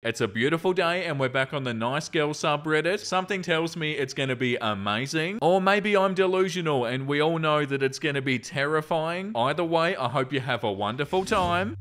It's a beautiful day and we're back on the Nice Girls subreddit. Something tells me it's going to be amazing. Or maybe I'm delusional and we all know that it's going to be terrifying. Either way, I hope you have a wonderful time.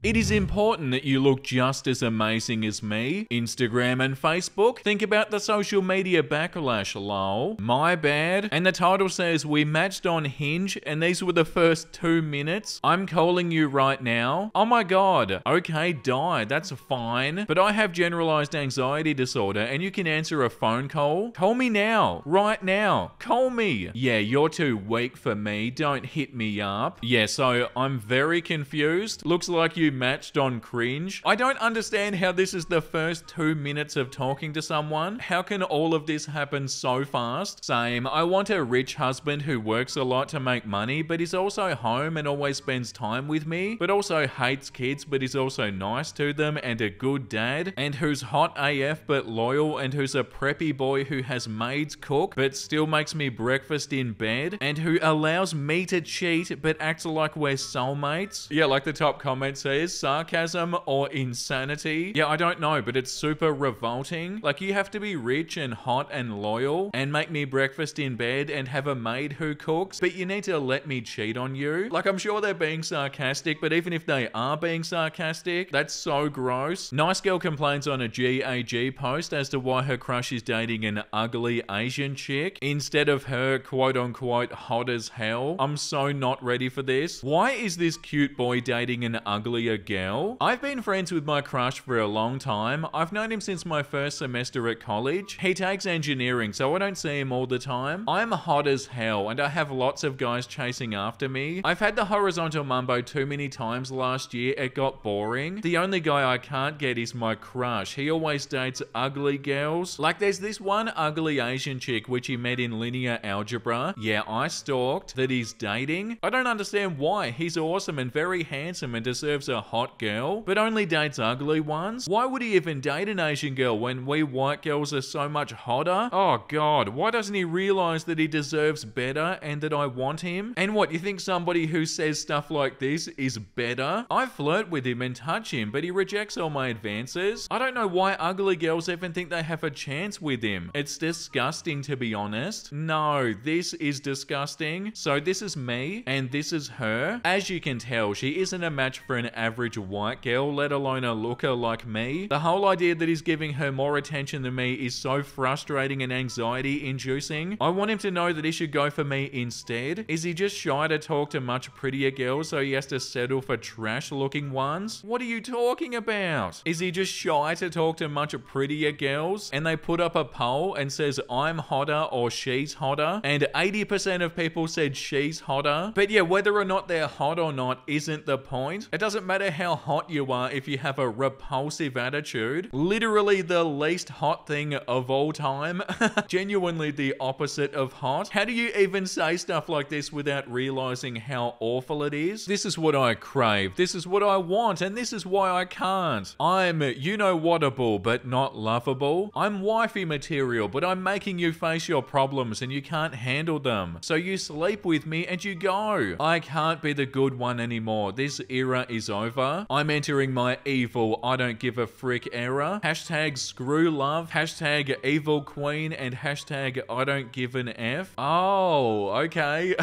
It is important that you look just as amazing as me. Instagram and Facebook. Think about the social media backlash, lol. My bad. And the title says, we matched on Hinge and these were the first 2 minutes. I'm calling you right now. Oh my god. Okay, die. That's fine. But I have generalized anxiety disorder and you can answer a phone call. Call me now. Right now. Call me. Yeah, you're too weak for me. Don't hit me up. Yeah, so I'm very confused. Looks like you matched on cringe. I don't understand how this is the first 2 minutes of talking to someone. How can all of this happen so fast? Same. I want a rich husband who works a lot to make money, but is also home and always spends time with me, but also hates kids, but is also nice to them and a good dad, and who's hot AF but loyal, and who's a preppy boy who has maids cook but still makes me breakfast in bed, and who allows me to cheat but acts like we're soulmates. Yeah, like the top comment says, sarcasm or insanity. Yeah, I don't know, but it's super revolting. Like, you have to be rich and hot and loyal and make me breakfast in bed and have a maid who cooks, but you need to let me cheat on you. Like, I'm sure they're being sarcastic, but even if they are being sarcastic, that's so gross. Nice Girl complains on a GAG post as to why her crush is dating an ugly Asian chick instead of her quote-unquote hot as hell. I'm so not ready for this. Why is this cute boy dating an ugly gal? I've been friends with my crush for a long time. I've known him since my first semester at college. He takes engineering, so I don't see him all the time. I'm hot as hell, and I have lots of guys chasing after me. I've had the horizontal mumbo too many times last year. It got boring. The only guy I can't get is my crush. He always dates ugly girls. Like, there's this one ugly Asian chick which he met in linear algebra. Yeah, I stalked that he's dating. I don't understand why. He's awesome and very handsome and deserves a hot girl, but only dates ugly ones. Why would he even date an Asian girl when we white girls are so much hotter? Oh god, why doesn't he realize that he deserves better and that I want him? And what, you think somebody who says stuff like this is better? I flirt with him and touch him, but he rejects all my advances. I don't know why ugly girls even think they have a chance with him. It's disgusting, to be honest. No, this is disgusting. So this is me, and this is her. As you can tell, she isn't a match for an average white girl, let alone a looker like me. The whole idea that he's giving her more attention than me is so frustrating and anxiety inducing. I want him to know that he should go for me instead. Is he just shy to talk to much prettier girls, so he has to settle for trash looking ones? What are you talking about? Is he just shy to talk to much prettier girls? And they put up a poll and says I'm hotter or she's hotter, and 80% of people said she's hotter. But yeah, whether or not they're hot or not isn't the point. It doesn't matter how hot you are if you have a repulsive attitude. Literally the least hot thing of all time. Genuinely the opposite of hot. How do you even say stuff like this without realizing how awful it is? This is what I crave. This is what I want. And this is why I can't. I'm you-know-whatable but not lovable. I'm wifey material, but I'm making you face your problems and you can't handle them. So you sleep with me and you go. I can't be the good one anymore. This era is over. I'm entering my evil, I don't give a frick era. Hashtag screw love, hashtag evil queen, and hashtag I don't give an F. Oh, okay.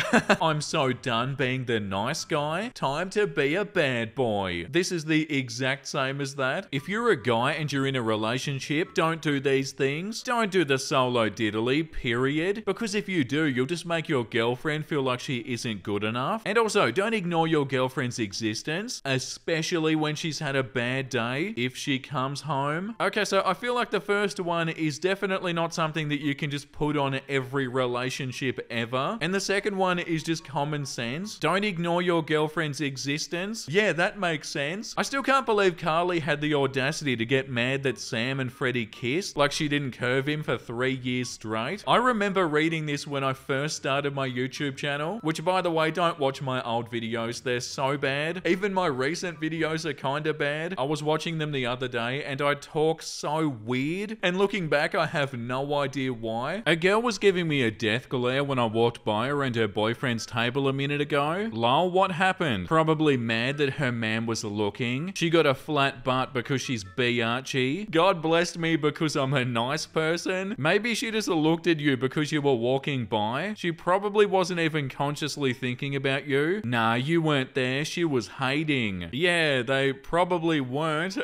I'm so done being the nice guy. Time to be a bad boy. This is the exact same as that. If you're a guy and you're in a relationship, don't do these things. Don't do the solo diddly, period. Because if you do, you'll just make your girlfriend feel like she isn't good enough. And also, don't ignore your girlfriend's existence, especially when she's had a bad day, if she comes home. Okay, so I feel like the first one is definitely not something that you can just put on every relationship ever. And the second one is just common sense. Don't ignore your girlfriend's existence. Yeah, that makes sense. I still can't believe Carly had the audacity to get mad that Sam and Freddie kissed, like she didn't curve him for 3 years straight. I remember reading this when I first started my YouTube channel, which by the way, don't watch my old videos. They're so bad. Even my recent recent videos are kinda bad. I was watching them the other day and I talk so weird, and looking back I have no idea why. A girl was giving me a death glare when I walked by her and her boyfriend's table a minute ago. Lol, what happened? Probably mad that her man was looking. She got a flat butt because she's biatchy. God blessed me because I'm a nice person. Maybe she just looked at you because you were walking by. She probably wasn't even consciously thinking about you. Nah, you weren't there. She was hating. Yeah, they probably weren't.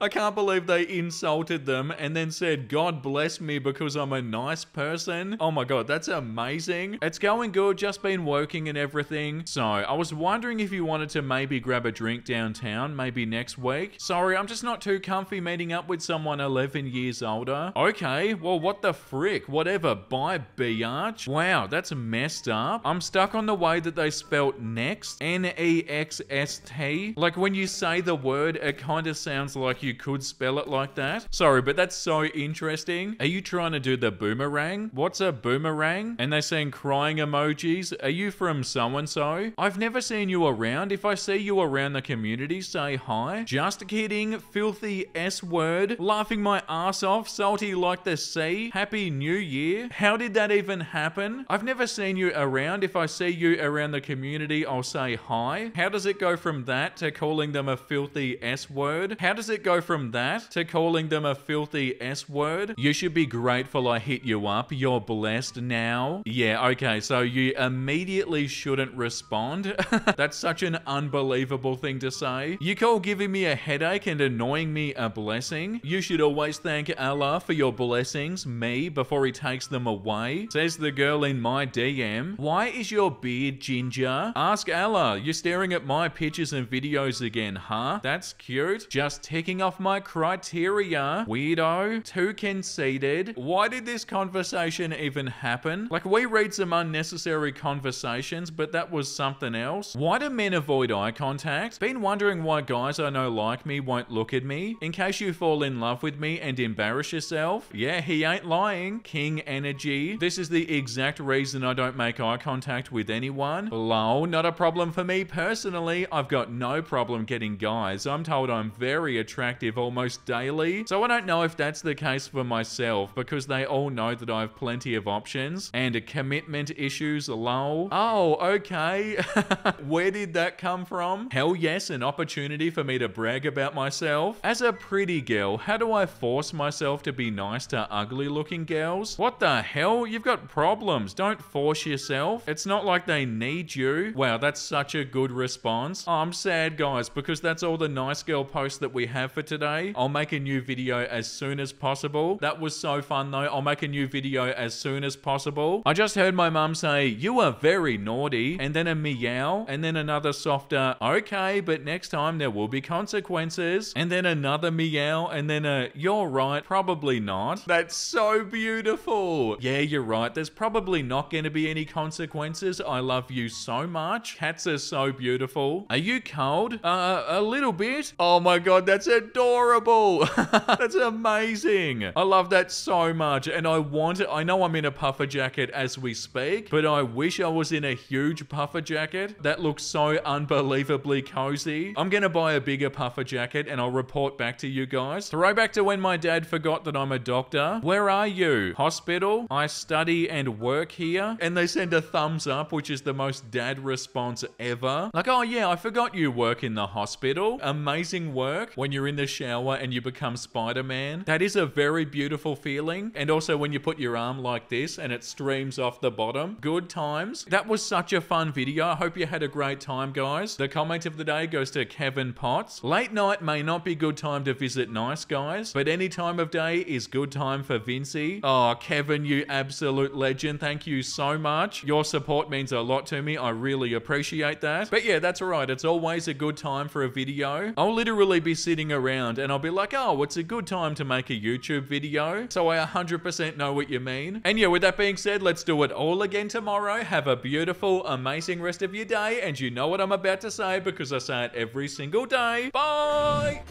I can't believe they insulted them and then said, God bless me because I'm a nice person. Oh my God, that's amazing. It's going good, just been working and everything. So I was wondering if you wanted to maybe grab a drink downtown, maybe next week. Sorry, I'm just not too comfy meeting up with someone 11 years older. Okay, well, what the frick? Whatever, bye, biatch. Wow, that's messed up. I'm stuck on the way that they spelt next. N-E-X-S-T. Like when you say the word, it kind of sounds like you could spell it like that. Sorry, but that's so interesting. Are you trying to do the boomerang? What's a boomerang? And they're saying crying emojis. Are you from so-and-so? I've never seen you around. If I see you around the community, say hi. Just kidding. Filthy S-word. Laughing my ass off. Salty like the sea. Happy New Year. How did that even happen? I've never seen you around. If I see you around the community, I'll say hi. How does it go from that to calling them a filthy S-word? How does it go from that to calling them a filthy S-word? You should be grateful I hit you up. You're blessed now. Yeah, okay, so you immediately shouldn't respond. That's such an unbelievable thing to say. You call giving me a headache and annoying me a blessing? You should always thank Allah for your blessings, me, before he takes them away, says the girl in my DM. Why is your beard ginger? Ask Allah. You're staring at my pictures and videos again, huh? That's cute. Just ticking off my criteria. Weirdo. Too conceited. Why did this conversation even happen? Like, we read some unnecessary conversations, but that was something else. Why do men avoid eye contact? Been wondering why guys I know like me won't look at me. In case you fall in love with me and embarrass yourself. Yeah, he ain't lying. King energy. This is the exact reason I don't make eye contact with anyone. Lol, not a problem for me personally. I've got no problem getting guys. I'm told I'm very attractive almost daily. So I don't know if that's the case for myself, because they all know that I have plenty of options. And commitment issues, lol. Oh, okay. Where did that come from? Hell yes, an opportunity for me to brag about myself. As a pretty girl, how do I force myself to be nice to ugly looking girls? What the hell? You've got problems. Don't force yourself. It's not like they need you. Wow, that's such a good response. Oh, I'm sad, guys, because that's all the nice girl posts that we have for today. I'll make a new video as soon as possible. That was so fun, though. I'll make a new video as soon as possible. I just heard my mum say, you are very naughty, and then a meow, and then another softer, okay, but next time there will be consequences, and then another meow, and then a, you're right, probably not. That's so beautiful. Yeah, you're right. There's probably not going to be any consequences. I love you so much. Cats are so beautiful. Are you cold? A little bit. Oh my God, that's adorable. That's amazing. I love that so much, and I know I'm in a puffer jacket as we speak, but I wish I was in a huge puffer jacket. That looks so unbelievably cozy. I'm gonna buy a bigger puffer jacket and I'll report back to you guys. Throw back to when my dad forgot that I'm a doctor. Where are you? Hospital? I study and work here. And they send a thumbs up, which is the most dad response ever. Like, oh yeah, I forgot you work in the hospital. Amazing work. When you're in the shower and you become Spider-Man. That is a very beautiful feeling. And also when you put your arm like this and it streams off the bottom. Good times. That was such a fun video. I hope you had a great time, guys. The comment of the day goes to Kevin Potts. Late night may not be good time to visit nice guys, but any time of day is good time for Vincey. Oh, Kevin, you absolute legend. Thank you so much. Your support means a lot to me. I really appreciate that. But yeah, that's right. It's always a good time for a video. I'll literally be sitting around and I'll be like, oh, it's a good time to make a YouTube video. So I 100% know what you mean. And yeah, with that being said, let's do it all again tomorrow. Have a beautiful, amazing rest of your day. And you know what I'm about to say because I say it every single day. Bye!